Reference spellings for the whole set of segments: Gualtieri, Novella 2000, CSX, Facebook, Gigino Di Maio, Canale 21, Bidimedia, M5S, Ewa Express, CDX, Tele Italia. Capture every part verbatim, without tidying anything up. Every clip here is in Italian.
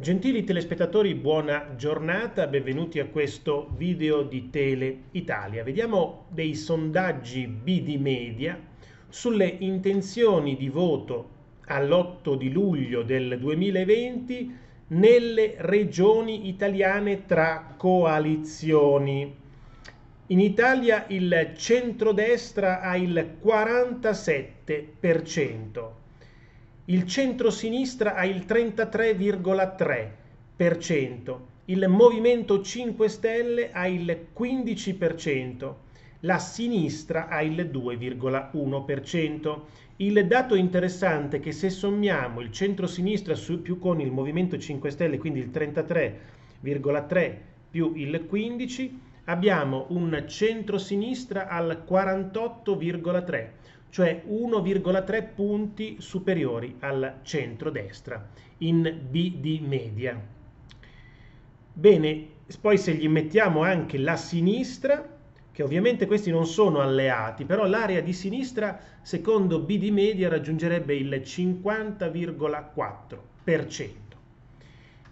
Gentili telespettatori, buona giornata, benvenuti a questo video di Tele Italia. Vediamo dei sondaggi Bidimedia sulle intenzioni di voto all'otto di luglio del duemilaventi nelle regioni italiane tra coalizioni. In Italia il centrodestra ha il quarantasette per cento. Il centrosinistra ha il trentatré virgola tre per cento, il Movimento cinque Stelle ha il quindici per cento, la sinistra ha il due virgola uno per cento. Il dato interessante è che se sommiamo il centrosinistra su, più con il Movimento cinque Stelle, quindi il trentatré virgola tre più il quindici, abbiamo un centrosinistra al quarantotto virgola tre per cento. Cioè uno virgola tre punti superiori al centrodestra in Bidimedia. Bene, poi se gli mettiamo anche la sinistra, che ovviamente questi non sono alleati, però l'area di sinistra secondo Bidimedia raggiungerebbe il cinquanta virgola quattro per cento.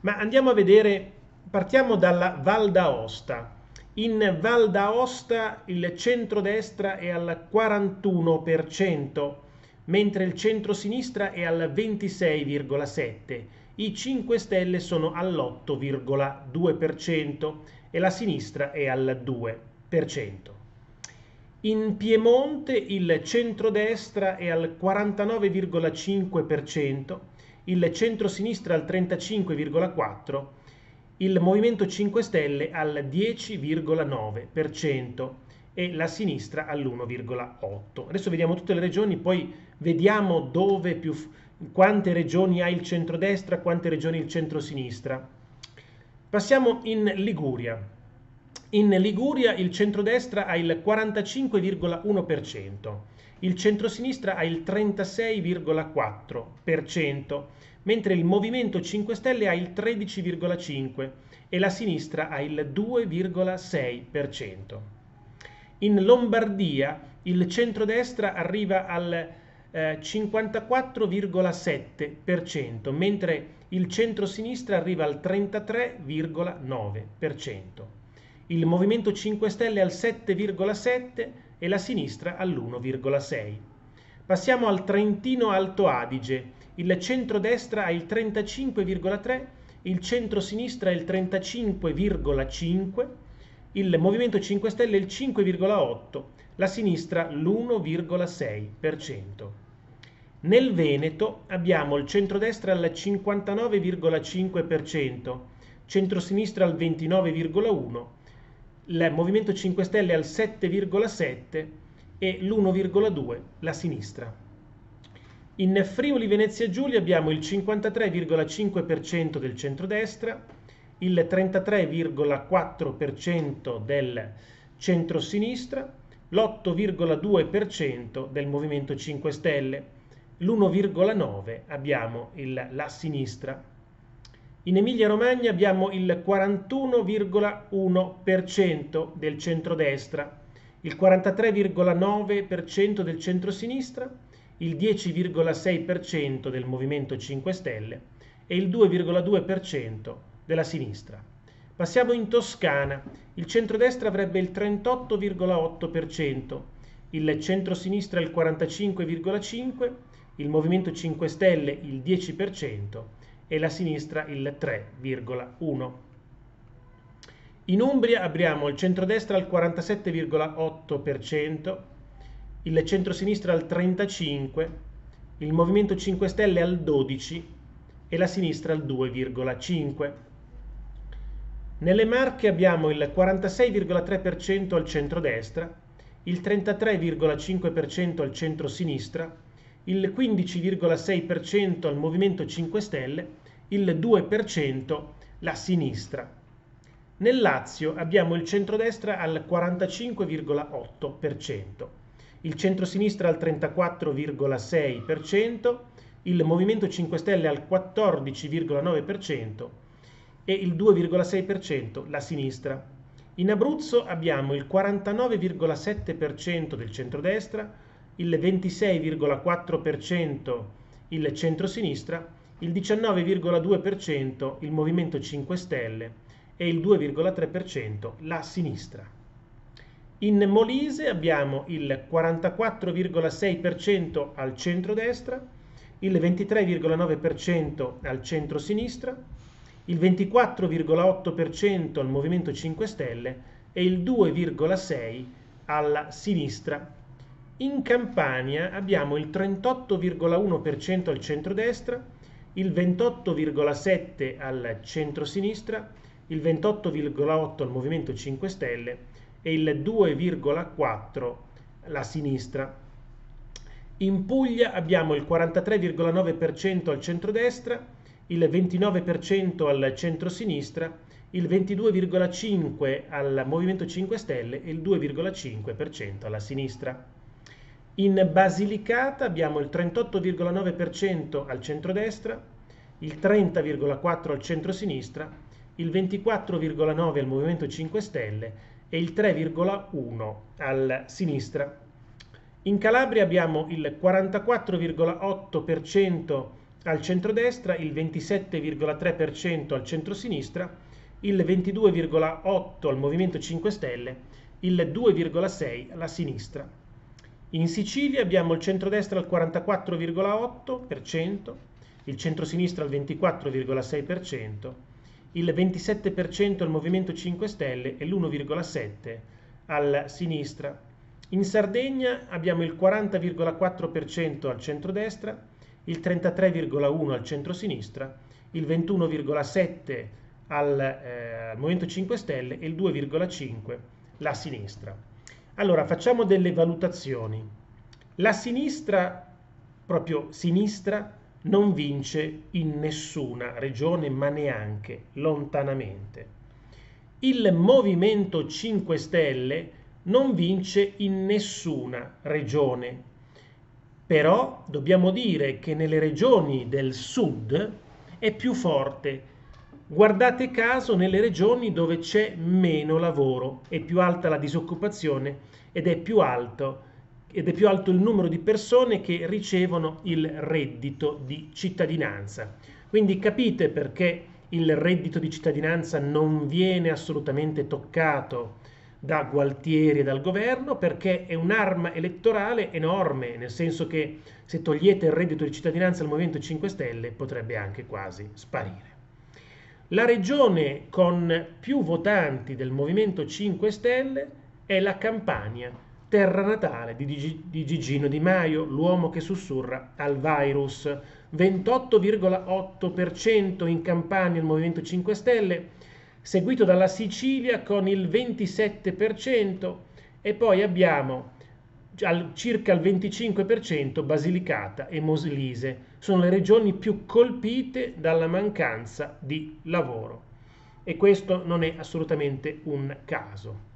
Ma andiamo a vedere, partiamo dalla Val d'Aosta. In Val d'Aosta il centrodestra è al quarantuno per cento, mentre il centrosinistra è al ventisei virgola sette per cento, i cinque Stelle sono all'otto virgola due per cento e la sinistra è al due per cento. In Piemonte il centrodestra è al quarantanove virgola cinque per cento, il centrosinistra al trentacinque virgola quattro per cento, il Movimento cinque Stelle al dieci virgola nove per cento e la sinistra all'uno virgola otto per cento. Adesso vediamo tutte le regioni, poi vediamo dove più, quante regioni ha il centrodestra, quante regioni il centrosinistra. Passiamo in Liguria. In Liguria il centrodestra ha il quarantacinque virgola uno per cento, il centrosinistra ha il trentasei virgola quattro per cento, mentre il Movimento cinque Stelle ha il tredici virgola cinque per cento e la sinistra ha il due virgola sei per cento. In Lombardia il centrodestra arriva al eh, cinquantaquattro virgola sette per cento, mentre il centrosinistra arriva al trentatré virgola nove per cento. Il Movimento cinque Stelle al sette virgola sette per cento e la sinistra all'uno virgola sei per cento. Passiamo al Trentino Alto Adige. Il centrodestra ha il trentacinque virgola tre per cento, il centrosinistra il trentacinque virgola cinque per cento, il Movimento cinque Stelle il cinque virgola otto per cento, la sinistra l'uno virgola sei per cento. Nel Veneto abbiamo il centrodestra al cinquantanove virgola cinque per cento, centrosinistra al ventinove virgola uno per cento, il Movimento cinque Stelle al sette virgola sette per cento e l'uno virgola due per cento la sinistra. In Friuli Venezia Giulia abbiamo il cinquantatré virgola cinque per cento del centrodestra, il trentatré virgola quattro per cento del centrosinistra, l'otto virgola due per cento del Movimento cinque Stelle, l'uno virgola nove per cento abbiamo il, la sinistra. In Emilia Romagna abbiamo il quarantuno virgola uno per cento del centrodestra, il quarantatré virgola nove per cento del centrosinistra, il dieci virgola sei per cento del Movimento cinque Stelle e il due virgola due per cento della sinistra. Passiamo in Toscana. Il centrodestra avrebbe il trentotto virgola otto per cento, il centrosinistra il quarantacinque virgola cinque per cento, il Movimento cinque Stelle il dieci per cento e la sinistra il tre virgola uno per cento. In Umbria abbiamo il centrodestra al quarantasette virgola otto per cento, il centrosinistra al trentacinque per cento, il Movimento cinque Stelle al dodici per cento e la sinistra al due virgola cinque per cento. Nelle Marche abbiamo il quarantasei virgola tre per cento al centrodestra, il trentatré virgola cinque per cento al centrosinistra, il quindici virgola sei per cento al Movimento cinque Stelle, il due per cento la sinistra. Nel Lazio abbiamo il centrodestra al quarantacinque virgola otto per cento. Il centrosinistra al trentaquattro virgola sei per cento, il Movimento cinque Stelle al quattordici virgola nove per cento e il due virgola sei per cento la sinistra. In Abruzzo abbiamo il quarantanove virgola sette per cento del centrodestra, il ventisei virgola quattro per cento il centrosinistra, il diciannove virgola due per cento il Movimento cinque Stelle e il due virgola tre per cento la sinistra. In Molise abbiamo il quarantaquattro virgola sei per cento al centrodestra, il ventitré virgola nove per cento al centrosinistra, il ventiquattro virgola otto per cento al Movimento cinque Stelle e il due virgola sei per cento alla sinistra. In Campania abbiamo il trentotto virgola uno per cento al centrodestra, il ventotto virgola sette per cento al centrosinistra, il ventotto virgola otto per cento al Movimento cinque Stelle e il due virgola quattro per cento alla sinistra. In Puglia abbiamo il quarantatré virgola nove per cento al centrodestra, il ventinove per cento al centrosinistra, il ventidue virgola cinque per cento al Movimento cinque Stelle e il due virgola cinque per cento alla sinistra. In Basilicata abbiamo il trentotto virgola nove per cento al centrodestra, il trenta virgola quattro per cento al centrosinistra, il ventiquattro virgola nove per cento al Movimento cinque Stelle e il tre virgola uno per cento alla sinistra. In Calabria abbiamo il quarantaquattro virgola otto per cento al centrodestra, il ventisette virgola tre per cento al centrosinistra, il ventidue virgola otto per cento al Movimento cinque Stelle, il due virgola sei per cento alla sinistra. In Sicilia abbiamo il centrodestra al quarantaquattro virgola otto per cento, il centrosinistra al ventiquattro virgola sei per cento, il ventisette per cento al Movimento cinque Stelle e l'uno virgola sette per cento alla sinistra. In Sardegna abbiamo il quaranta virgola quattro per cento al centrodestra, il trentatré virgola uno per cento al centrosinistra, il ventuno virgola sette per cento al eh, Movimento cinque Stelle e il due virgola cinque per cento alla sinistra. Allora, facciamo delle valutazioni. La sinistra, proprio sinistra, non vince in nessuna regione, ma neanche lontanamente. Il Movimento cinque Stelle non vince in nessuna regione. Però dobbiamo dire che nelle regioni del sud è più forte. Guardate caso nelle regioni dove c'è meno lavoro, è più alta la disoccupazione ed è più alto, ed è più alto il numero di persone che ricevono il reddito di cittadinanza. Quindi capite perché il reddito di cittadinanza non viene assolutamente toccato da Gualtieri e dal governo, perché è un'arma elettorale enorme, nel senso che se togliete il reddito di cittadinanza al Movimento cinque Stelle potrebbe anche quasi sparire. La regione con più votanti del Movimento cinque Stelle è la Campania, terra natale di, Gig- di Gigino Di Maio, l'uomo che sussurra al virus. ventotto virgola otto per cento in Campania il Movimento cinque Stelle, seguito dalla Sicilia con il ventisette per cento e poi abbiamo circa il venticinque per cento Basilicata e Molise. Sono le regioni più colpite dalla mancanza di lavoro e questo non è assolutamente un caso.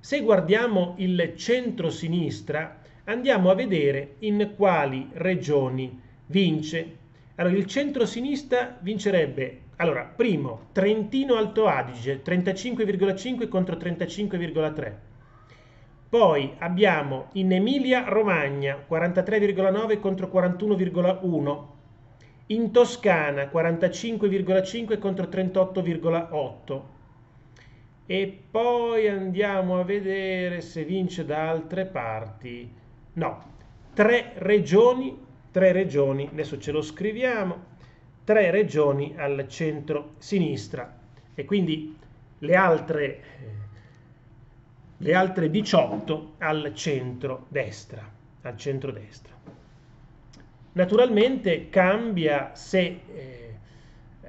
Se guardiamo il centro-sinistra andiamo a vedere in quali regioni vince. Allora, il centro-sinistra vincerebbe, allora, primo, Trentino Alto Adige, trentacinque virgola cinque contro trentacinque virgola tre. Poi abbiamo in Emilia-Romagna quarantatré virgola nove contro quarantuno virgola uno, in Toscana quarantacinque virgola cinque contro trentotto virgola otto e poi andiamo a vedere se vince da altre parti. No, tre regioni, tre regioni, adesso ce lo scriviamo, tre regioni al centro-sinistra e quindi le altre... le altre diciotto al centro-destra, al centro-destra. Naturalmente cambia se, eh,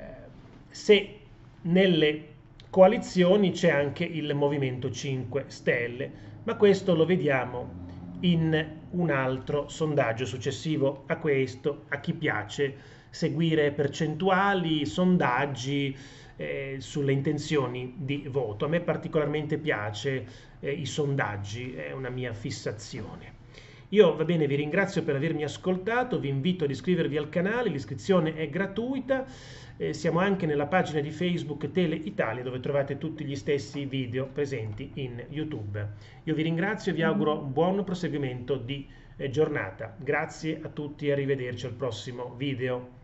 se nelle coalizioni c'è anche il Movimento cinque Stelle, ma questo lo vediamo in un altro sondaggio successivo a questo, a chi piace seguire percentuali, sondaggi, Eh, sulle intenzioni di voto. A me particolarmente piace eh, i sondaggi, è una mia fissazione. Io, va bene, vi ringrazio per avermi ascoltato, vi invito ad iscrivervi al canale, l'iscrizione è gratuita, eh, siamo anche nella pagina di Facebook Tele Italia dove trovate tutti gli stessi video presenti in YouTube. Io vi ringrazio e vi auguro un buon proseguimento di eh, giornata. Grazie a tutti e arrivederci al prossimo video.